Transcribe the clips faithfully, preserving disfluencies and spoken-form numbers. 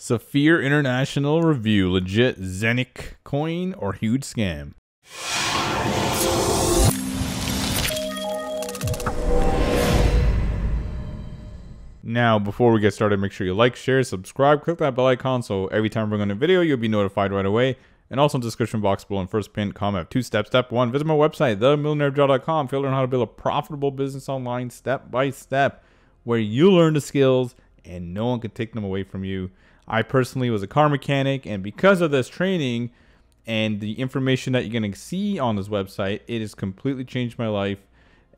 Safir International review, legit Zeniq coin or huge scam? Now, before we get started, make sure you like, share, subscribe, click that bell icon so every time we bring on a video, you'll be notified right away. And also in the description box below and first pinned comment, two steps. Step one, visit my website, the millionaire drive dot com. If you'll learn how to build a profitable business online step by step, where you learn the skills and no one can take them away from you. I personally was a car mechanic, and because of this training and the information that you're going to see on this website, it has completely changed my life,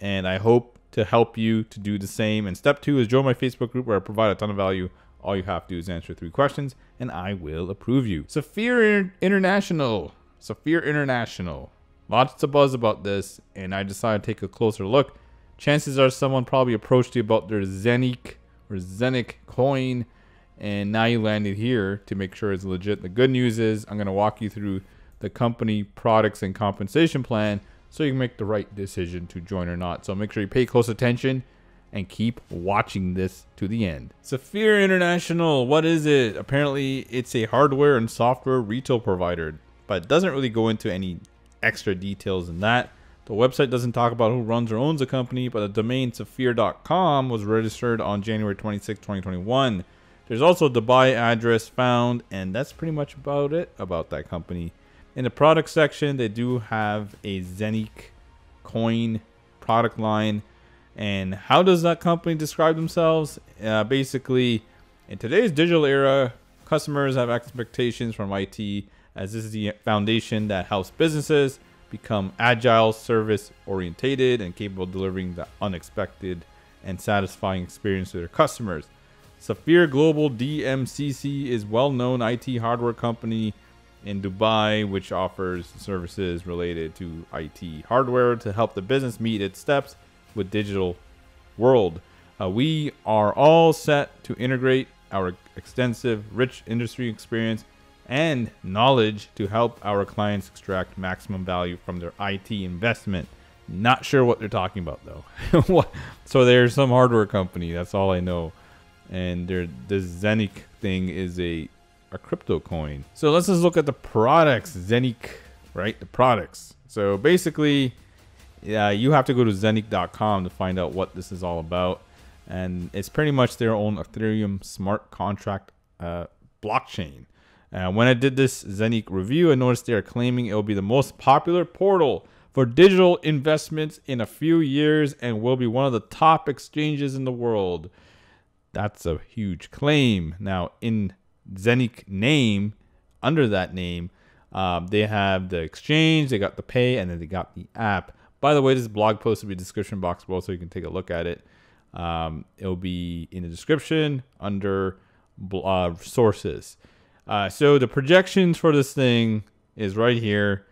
and I hope to help you to do the same. And step two is join my Facebook group where I provide a ton of value. All you have to do is answer three questions, and I will approve you. Safir International. Safir International. Lots to buzz about this, and I decided to take a closer look. Chances are someone probably approached you about their Zeniq or Zeniq coin, and now you landed here to make sure it's legit. The good news is I'm going to walk you through the company products and compensation plan so you can make the right decision to join or not. So make sure you pay close attention and keep watching this to the end. Safir International, what is it? Apparently it's a hardware and software retail provider, but it doesn't really go into any extra details than that. The website doesn't talk about who runs or owns the company, but the domain safir dot com was registered on January twenty-sixth, twenty twenty-one. There's also a Dubai address found, and that's pretty much about it about that company. In the product section, they do have a Zeniq coin product line. And how does that company describe themselves? Uh, basically, in today's digital era, customers have expectations from I T, as this is the foundation that helps businesses become agile, service-orientated, and capable of delivering the unexpected and satisfying experience to their customers. Safir Global D M C C is a well-known I T hardware company in Dubai, which offers services related to I T hardware to help the business meet its steps with digital world. Uh, we are all set to integrate our extensive, rich industry experience and knowledge to help our clients extract maximum value from their I T investment. Not sure what they're talking about though. So there's some hardware company, that's all I know. And the Zeniq thing is a, a crypto coin. So let's just look at the products, Zeniq, right? The products. So basically, yeah, you have to go to zeniq dot com to find out what this is all about. And it's pretty much their own Ethereum smart contract uh, blockchain. Uh, when I did this Zeniq review, I noticed they are claiming it will be the most popular portal for digital investments in a few years and will be one of the top exchanges in the world. That's a huge claim. Now, in Zeniq name, under that name, uh, they have the exchange, they got the pay, and then they got the app. By the way, this blog post will be in the description box below so you can take a look at it. Um, it'll be in the description under uh, sources. Uh, so the projections for this thing is right here.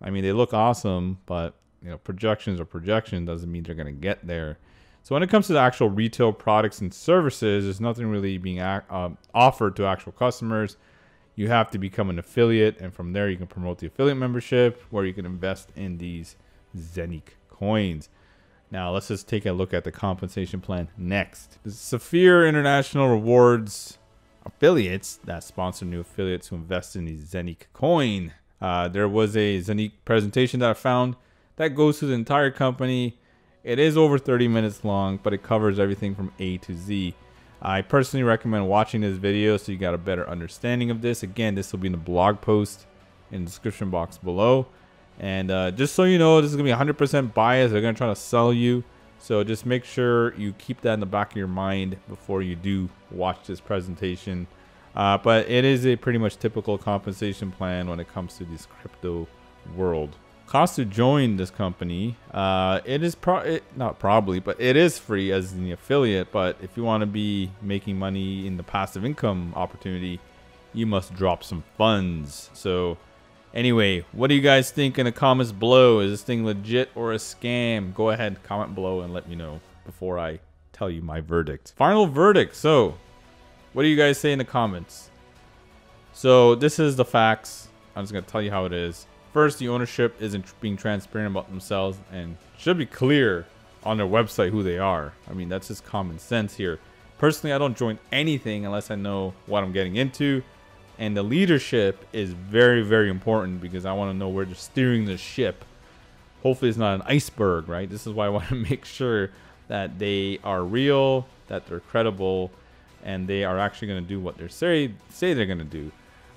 I mean, they look awesome, but you know, projections or projection doesn't mean they're going to get there. So when it comes to the actual retail products and services, there's nothing really being uh, offered to actual customers. You have to become an affiliate, and from there you can promote the affiliate membership where you can invest in these Zeniq coins. Now let's just take a look at the compensation plan next. The Safir International rewards affiliates that sponsor new affiliates who invest in the Zeniq coin. Uh, there was a Zeniq presentation that I found that goes through the entire company. It is over thirty minutes long, but it covers everything from A to Z. I personally recommend watching this video so you got a better understanding of this. Again, this will be in the blog post in the description box below. And uh, just so you know, this is going to be one hundred percent biased. They're going to try to sell you. So just make sure you keep that in the back of your mind before you do watch this presentation. Uh, but it is a pretty much typical compensation plan when it comes to this crypto world. Cost to join this company. Uh, it is pro it, not probably, but it is free as an affiliate. But if you want to be making money in the passive income opportunity, you must drop some funds. So anyway, what do you guys think in the comments below? Is this thing legit or a scam? Go ahead, comment below and let me know before I tell you my verdict. Final verdict. So, what do you guys say in the comments? So, this is the facts. I'm just going to tell you how it is. First, the ownership isn't being transparent about themselves and should be clear on their website who they are. I mean, that's just common sense here. Personally, I don't join anything unless I know what I'm getting into. And the leadership is very, very important because I want to know where they're steering the ship. Hopefully it's not an iceberg, right? This is why I want to make sure that they are real, that they're credible, and they are actually going to do what they say, say they're going to do.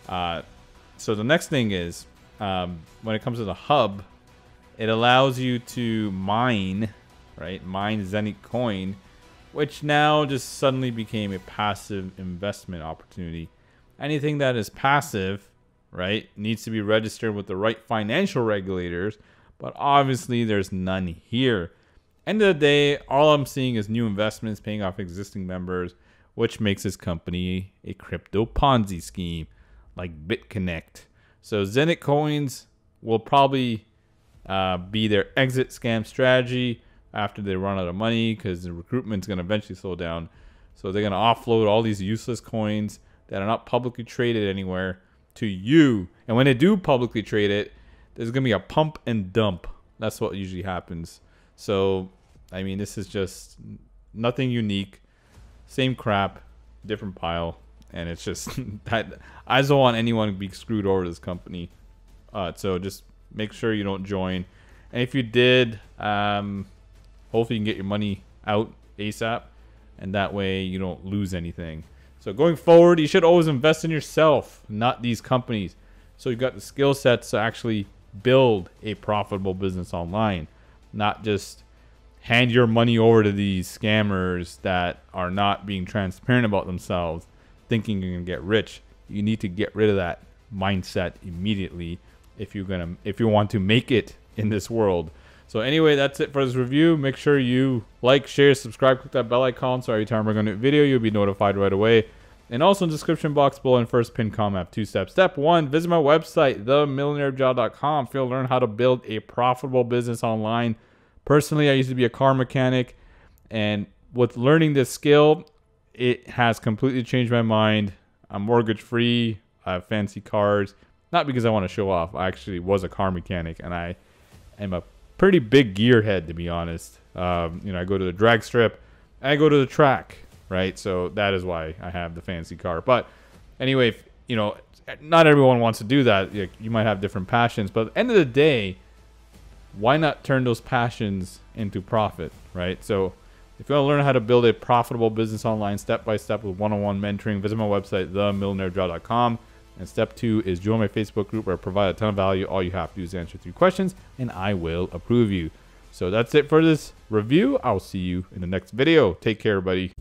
Uh, so the next thing is, um, when it comes to the hub, it allows you to mine, right? Mine Zeniq Coin, which now just suddenly became a passive investment opportunity. Anything that is passive, right, needs to be registered with the right financial regulators, but obviously there's none here. End of the day, all I'm seeing is new investments paying off existing members, which makes this company a crypto Ponzi scheme like BitConnect. So Zeniq Coins will probably uh, be their exit scam strategy after they run out of money, because the recruitment's going to eventually slow down. So they're going to offload all these useless coins that are not publicly traded anywhere to you. And when they do publicly trade it, there's going to be a pump and dump. That's what usually happens. So, I mean, this is just nothing unique. Same crap, different pile. And it's just that I just don't want anyone to be screwed over this company. Uh, so just make sure you don't join. And if you did, um, hopefully you can get your money out ASAP. And that way you don't lose anything. So going forward, you should always invest in yourself, not these companies. So you've got the skill sets to actually build a profitable business online, not just hand your money over to these scammers that are not being transparent about themselves, thinking you're going to get rich. You need to get rid of that mindset immediately if you're going to if you want to make it in this world. So anyway, that's it for this review. Make sure you like, share, subscribe, click that bell icon so every time we're going to video, you'll be notified right away. And also in the description box below and first pinned comment, I have two steps. Step one, visit my website, the millionaire drive dot com. If you'll learn how to build a profitable business online. Personally, I used to be a car mechanic, and with learning this skill, it has completely changed my mind. I'm mortgage free. I have fancy cars. Not because I want to show off. I actually was a car mechanic, and I am a pretty big gearhead, to be honest. Um, you know, I go to the drag strip, and I go to the track. Right, so that is why I have the fancy car. But anyway, if, you know, not everyone wants to do that. You, you might have different passions, but at the end of the day, why not turn those passions into profit, right? So if you want to learn how to build a profitable business online step by step with one-on-one mentoring, visit my website, the millionaire drive dot com. And step two is join my Facebook group where I provide a ton of value. All you have to do is answer three questions, and I will approve you. So that's it for this review. I'll see you in the next video. Take care, everybody.